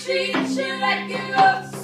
Treat you like you love.